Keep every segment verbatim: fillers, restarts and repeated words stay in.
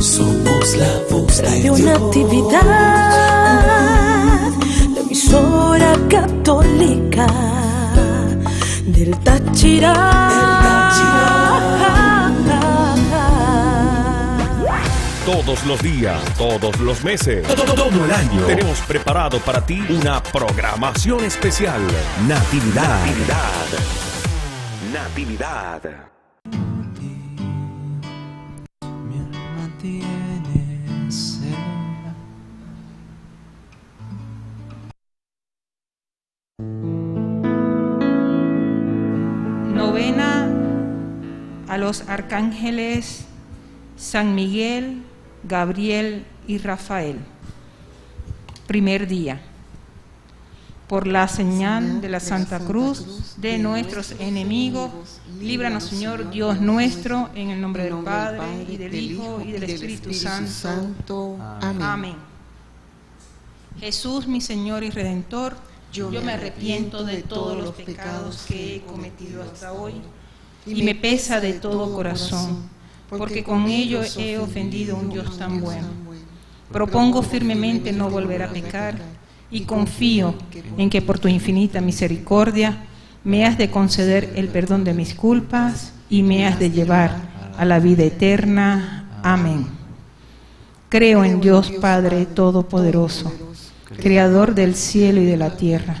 Somos la voz de Radio Natividad, la emisora católica del Táchira. Todos los días, todos los meses, todo, todo el año, tenemos preparado para ti una programación especial. Natividad, Natividad, Natividad. Novena a los arcángeles San Miguel, Gabriel y Rafael. Primer día. Por la señal de la Santa Cruz de nuestros enemigos, líbranos, Señor Dios nuestro, en el nombre del Padre, y del Hijo, y del Espíritu Santo. Amén. Jesús, mi Señor y Redentor, yo me arrepiento de todos los pecados que he cometido hasta hoy, y me pesa de todo corazón, porque con ello he ofendido a un Dios tan bueno. Propongo firmemente no volver a pecar, y confío en que por tu infinita misericordia me has de conceder el perdón de mis culpas y me has de llevar a la vida eterna. Amén. Creo en Dios Padre Todopoderoso, Creador del cielo y de la tierra.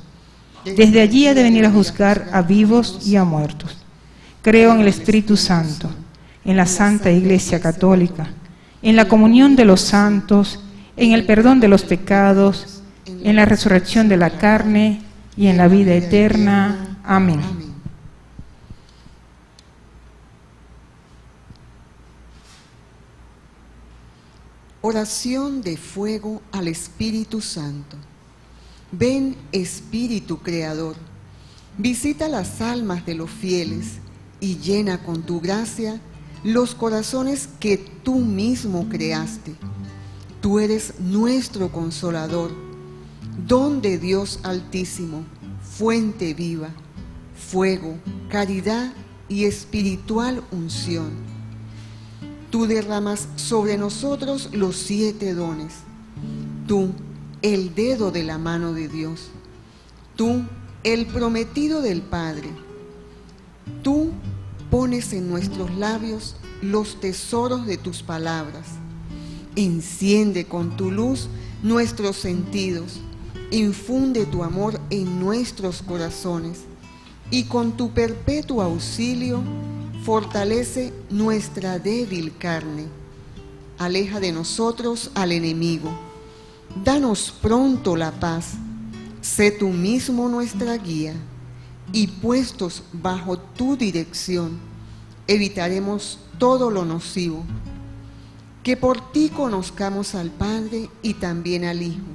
Desde allí ha de venir a juzgar a vivos y a muertos. Creo en el Espíritu Santo, en la Santa Iglesia Católica, en la comunión de los santos, en el perdón de los pecados, en la resurrección de la carne y en la vida eterna. Amén. Oración de fuego al Espíritu Santo. Ven, Espíritu Creador, visita las almas de los fieles y llena con tu gracia los corazones que tú mismo creaste. Tú eres nuestro consolador, don de Dios Altísimo, fuente viva, fuego, caridad y espiritual unción. Tú derramas sobre nosotros los siete dones. Tú, el dedo de la mano de Dios. Tú, el prometido del Padre. Tú pones en nuestros labios los tesoros de tus palabras. Enciende con tu luz nuestros sentidos. Infunde tu amor en nuestros corazones y con tu perpetuo auxilio fortalece nuestra débil carne. Aleja de nosotros al enemigo. Danos pronto la paz. Sé tú mismo nuestra guía y puestos bajo tu dirección evitaremos todo lo nocivo. Que por ti conozcamos al Padre y también al Hijo,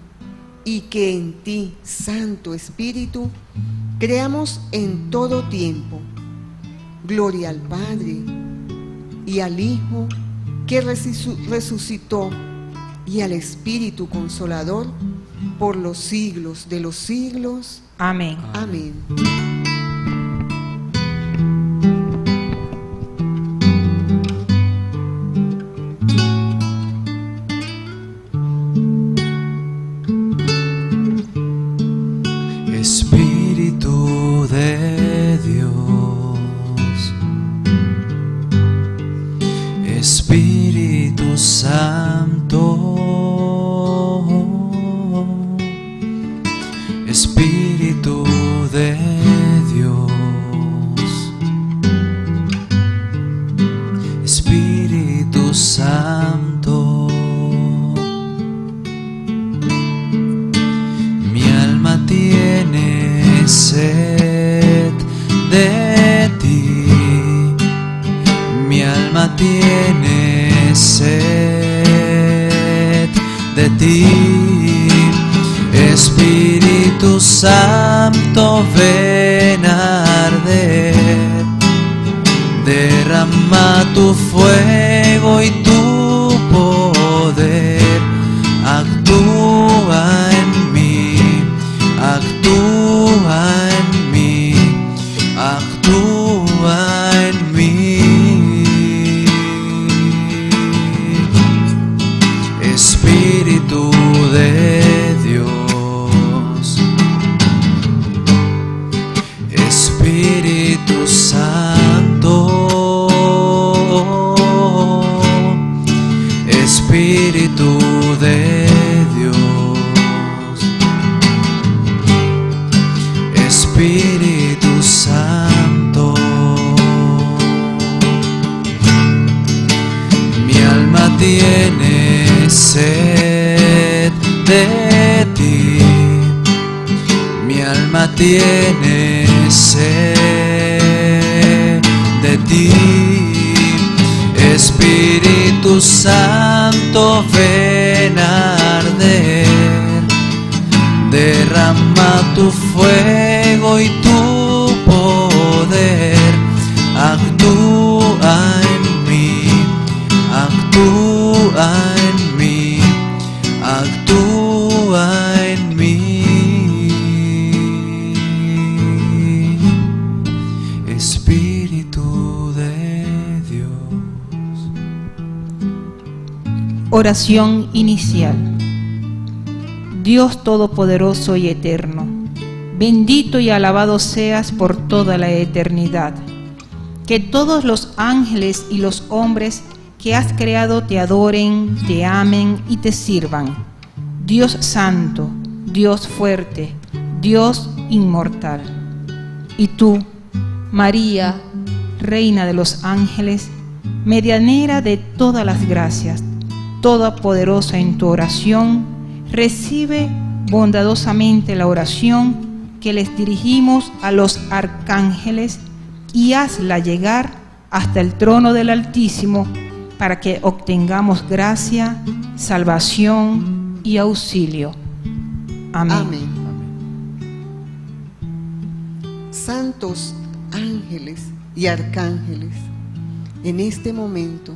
y que en ti, Santo Espíritu, creamos en todo tiempo. Gloria al Padre y al Hijo que resucitó y al Espíritu Consolador por los siglos de los siglos. Amén. Amén. Santo Espíritu de de ti. Espíritu Santo, ven a arder, derrama tu fuego y tu poder, actúa en mí, actúa en mí, actúa en mí. Espíritu de Espíritu Santo, Espíritu de Dios, Espíritu Santo, mi alma tiene sed de ti, mi alma tiene sed de ti. Espíritu Santo, ven a arder, derrama tu fuego y tu poder, actúa en mí, actúa en mí, actúa en mí. Oración inicial. Dios todopoderoso y eterno, bendito y alabado seas por toda la eternidad. Que todos los ángeles y los hombres que has creado te adoren, te amen y te sirvan. Dios santo, Dios fuerte, Dios inmortal. Y tú, María, reina de los ángeles, medianera de todas las gracias, todopoderosa en tu oración, recibe bondadosamente la oración que les dirigimos a los arcángeles y hazla llegar hasta el trono del Altísimo para que obtengamos gracia, salvación y auxilio. Amén. Amén. Santos ángeles y arcángeles, en este momento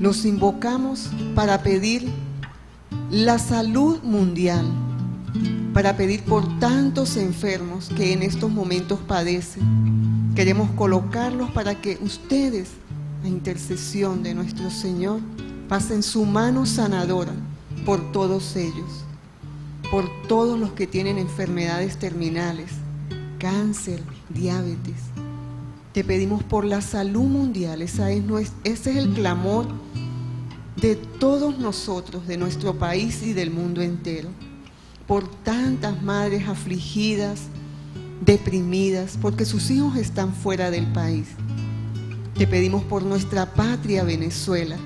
los invocamos para pedir la salud mundial, para pedir por tantos enfermos que en estos momentos padecen. Queremos colocarlos para que ustedes, a intercesión de nuestro Señor, pasen su mano sanadora por todos ellos, por todos los que tienen enfermedades terminales, cáncer, diabetes. Te pedimos por la salud mundial, esa es nuestra, ese es el clamor de todos nosotros, de nuestro país y del mundo entero. Por tantas madres afligidas, deprimidas, porque sus hijos están fuera del país. Te pedimos por nuestra patria Venezuela,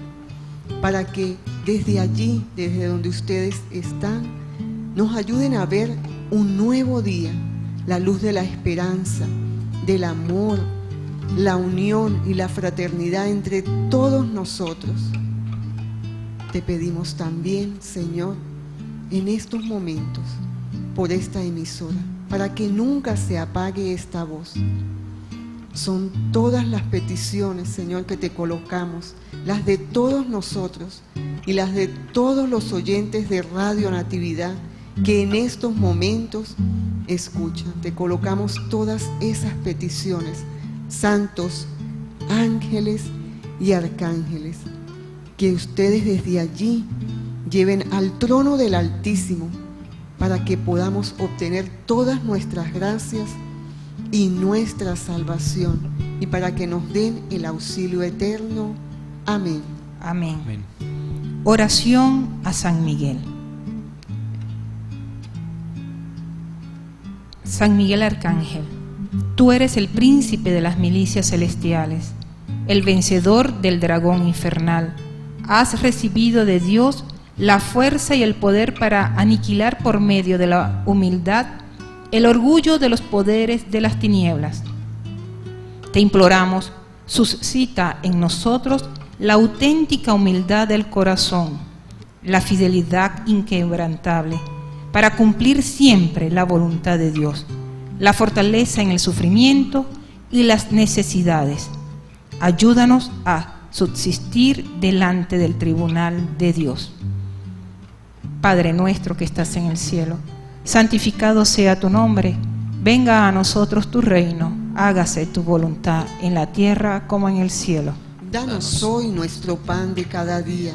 para que desde allí, desde donde ustedes están, nos ayuden a ver un nuevo día, la luz de la esperanza, del amor, la unión y la fraternidad entre todos nosotros. Te pedimos también, Señor, en estos momentos, por esta emisora, para que nunca se apague esta voz. Son todas las peticiones, Señor, que te colocamos, las de todos nosotros y las de todos los oyentes de Radio Natividad que en estos momentos escuchan. Te colocamos todas esas peticiones, santos ángeles y arcángeles, que ustedes desde allí lleven al trono del Altísimo para que podamos obtener todas nuestras gracias y nuestra salvación y para que nos den el auxilio eterno. Amén. Amén. Amén. Oración a San Miguel. San Miguel Arcángel, tú eres el príncipe de las milicias celestiales, el vencedor del dragón infernal. Has recibido de Dios la fuerza y el poder para aniquilar por medio de la humildad el orgullo de los poderes de las tinieblas. Te imploramos, suscita en nosotros la auténtica humildad del corazón, la fidelidad inquebrantable para cumplir siempre la voluntad de Dios, la fortaleza en el sufrimiento y las necesidades. Ayúdanos a subsistir delante del tribunal de Dios. Padre nuestro que estás en el cielo, santificado sea tu nombre, venga a nosotros tu reino, hágase tu voluntad en la tierra como en el cielo. Danos hoy nuestro pan de cada día,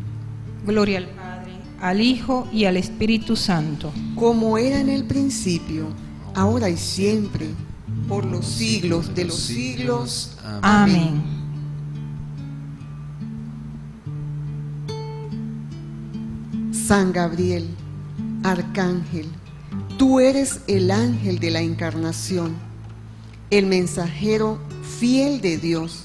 Gloria al Padre, al Hijo y al Espíritu Santo. Como era en el principio, ahora y siempre, por los siglos de los siglos. Amén. Amén. San Gabriel, arcángel, tú eres el ángel de la encarnación, el mensajero fiel de Dios.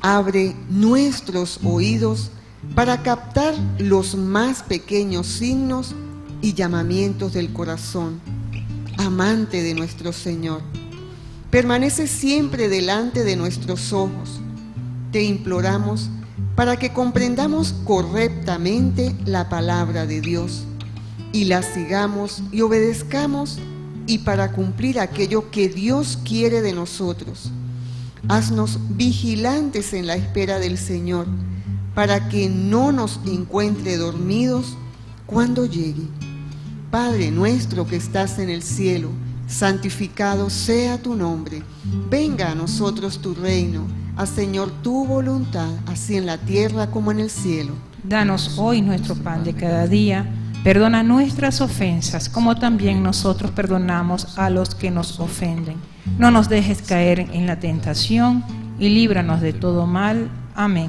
Abre nuestros oídos para captar los más pequeños signos y llamamientos del corazón, amante de nuestro Señor. Permanece siempre delante de nuestros ojos. Te imploramos para que comprendamos correctamente la palabra de Dios y la sigamos y obedezcamos, y para cumplir aquello que Dios quiere de nosotros. Haznos vigilantes en la espera del Señor, para que no nos encuentre dormidos cuando llegue. Padre nuestro que estás en el cielo, santificado sea tu nombre. Venga a nosotros tu reino. Haz, Señor, tu voluntad, así en la tierra como en el cielo. Danos hoy nuestro pan de cada día. Perdona nuestras ofensas, como también nosotros perdonamos a los que nos ofenden. No nos dejes caer en la tentación y líbranos de todo mal. Amén.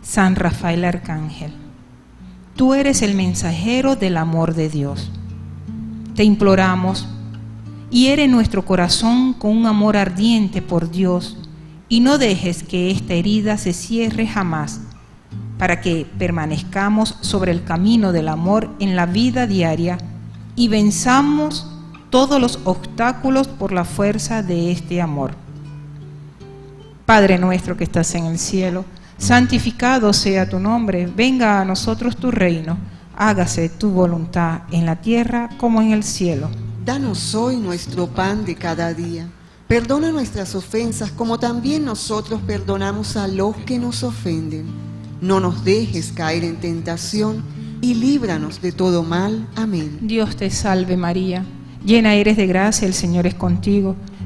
San Rafael Arcángel, tú eres el mensajero del amor de Dios. Te imploramos, hiere nuestro corazón con un amor ardiente por Dios y no dejes que esta herida se cierre jamás, para que permanezcamos sobre el camino del amor en la vida diaria y venzamos todos los obstáculos por la fuerza de este amor. Padre nuestro que estás en el cielo, santificado sea tu nombre, venga a nosotros tu reino. Hágase tu voluntad en la tierra como en el cielo. Danos hoy nuestro pan de cada día. Perdona nuestras ofensas como también nosotros perdonamos a los que nos ofenden. No nos dejes caer en tentación y líbranos de todo mal. Amén. Dios te salve María, llena eres de gracia, el Señor es contigo.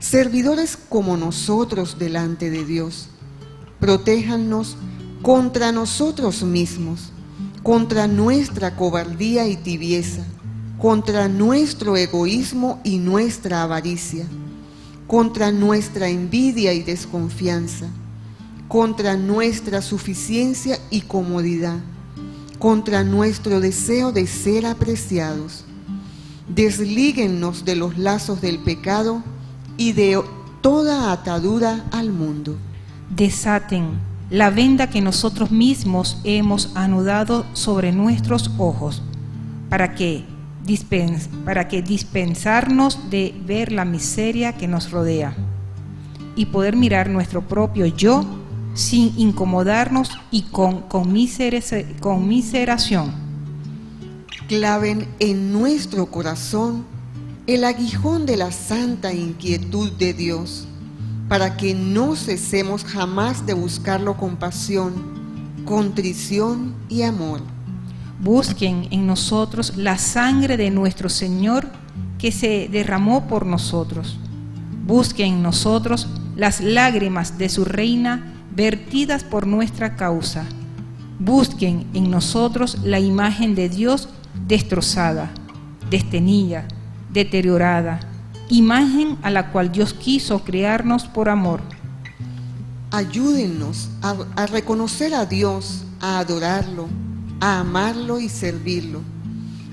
servidores como nosotros delante de Dios. Protéjannos contra nosotros mismos, contra nuestra cobardía y tibieza, contra nuestro egoísmo y nuestra avaricia, contra nuestra envidia y desconfianza, contra nuestra suficiencia y comodidad, contra nuestro deseo de ser apreciados. Deslíguennos de los lazos del pecado y de toda atadura al mundo. Desaten la venda que nosotros mismos hemos anudado sobre nuestros ojos, para que dispens, para que dispensarnos de ver la miseria que nos rodea y poder mirar nuestro propio yo sin incomodarnos y con, con, miserese, con miseración. Claven en nuestro corazón el aguijón de la santa inquietud de Dios, para que no cesemos jamás de buscarlo con pasión, contrición y amor. Busquen en nosotros la sangre de nuestro Señor que se derramó por nosotros. Busquen en nosotros las lágrimas de su reina vertidas por nuestra causa. Busquen en nosotros la imagen de Dios destrozada, desteñida, deteriorada, imagen a la cual Dios quiso crearnos por amor. Ayúdennos a, a reconocer a Dios, a adorarlo, a amarlo y servirlo.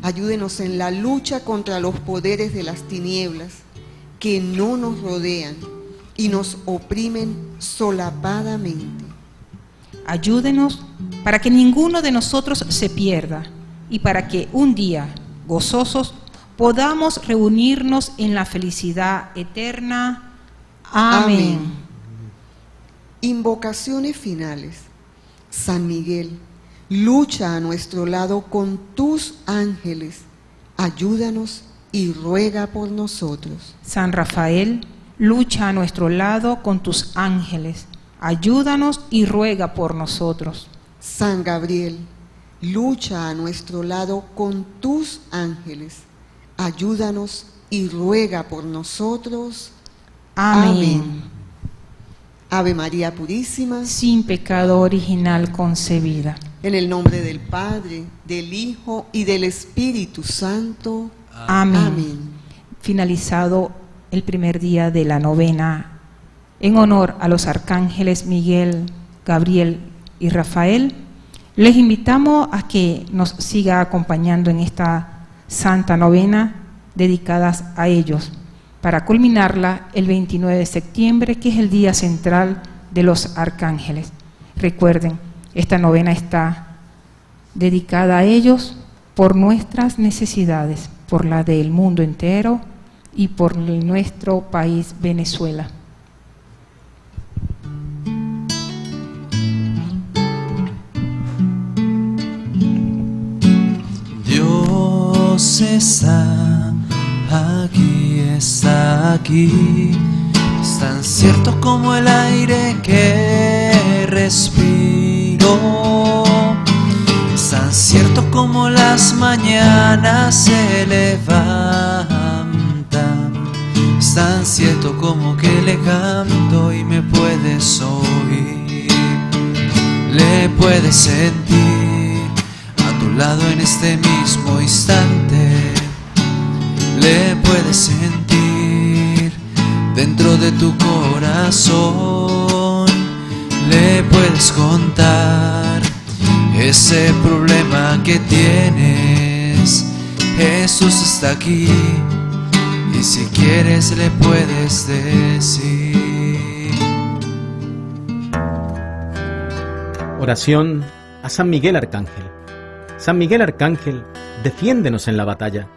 Ayúdenos en la lucha contra los poderes de las tinieblas que no nos rodean y nos oprimen solapadamente. Ayúdenos para que ninguno de nosotros se pierda y para que un día, gozosos, podamos reunirnos en la felicidad eterna. Amén. Amén. Invocaciones finales. San Miguel, lucha a nuestro lado con tus ángeles, ayúdanos y ruega por nosotros. San Rafael, lucha a nuestro lado con tus ángeles, ayúdanos y ruega por nosotros. San Gabriel, lucha a nuestro lado con tus ángeles, ayúdanos y ruega por nosotros. Amén. Amén. Ave María Purísima, sin pecado original concebida. En el nombre del Padre, del Hijo y del Espíritu Santo. Amén. Amén. Finalizado el primer día de la novena, en honor a los arcángeles Miguel, Gabriel y Rafael, les invitamos a que nos siga acompañando en esta santa novena dedicadas a ellos, para culminarla el veintinueve de septiembre, que es el día central de los arcángeles. Recuerden, esta novena está dedicada a ellos por nuestras necesidades, por la del mundo entero y por nuestro país Venezuela. Dios está aquí, está aquí, es tan cierto como el aire que respiro, es tan cierto como las mañanas se levantan, es tan cierto como que le canto y me puedes oír, le puedes sentir a tu lado en este mismo instante, le puedes sentir dentro de tu corazón, le puedes contar ese problema que tienes. Jesús está aquí y si quieres le puedes decir. Oración a San Miguel Arcángel. San Miguel Arcángel, defiéndenos en la batalla.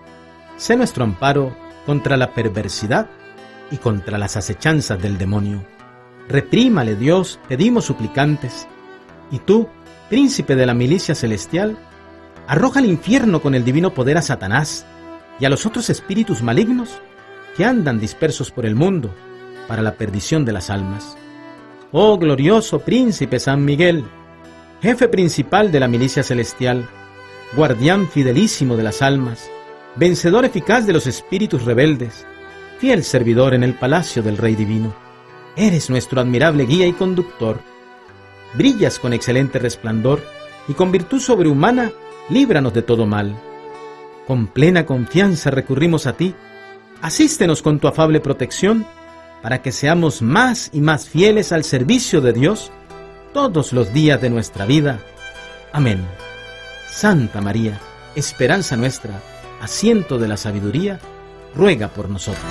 Sé nuestro amparo contra la perversidad y contra las acechanzas del demonio. Reprímale, Dios, pedimos suplicantes. Y tú, príncipe de la milicia celestial, arroja al infierno con el divino poder a Satanás y a los otros espíritus malignos que andan dispersos por el mundo para la perdición de las almas. Oh glorioso príncipe San Miguel, jefe principal de la milicia celestial, guardián fidelísimo de las almas, vencedor eficaz de los espíritus rebeldes, fiel servidor en el palacio del Rey Divino, eres nuestro admirable guía y conductor. Brillas con excelente resplandor y con virtud sobrehumana, líbranos de todo mal. Con plena confianza recurrimos a ti, asístenos con tu afable protección, para que seamos más y más fieles al servicio de Dios todos los días de nuestra vida. Amén. Santa María, esperanza nuestra, asiento de la sabiduría, ruega por nosotros.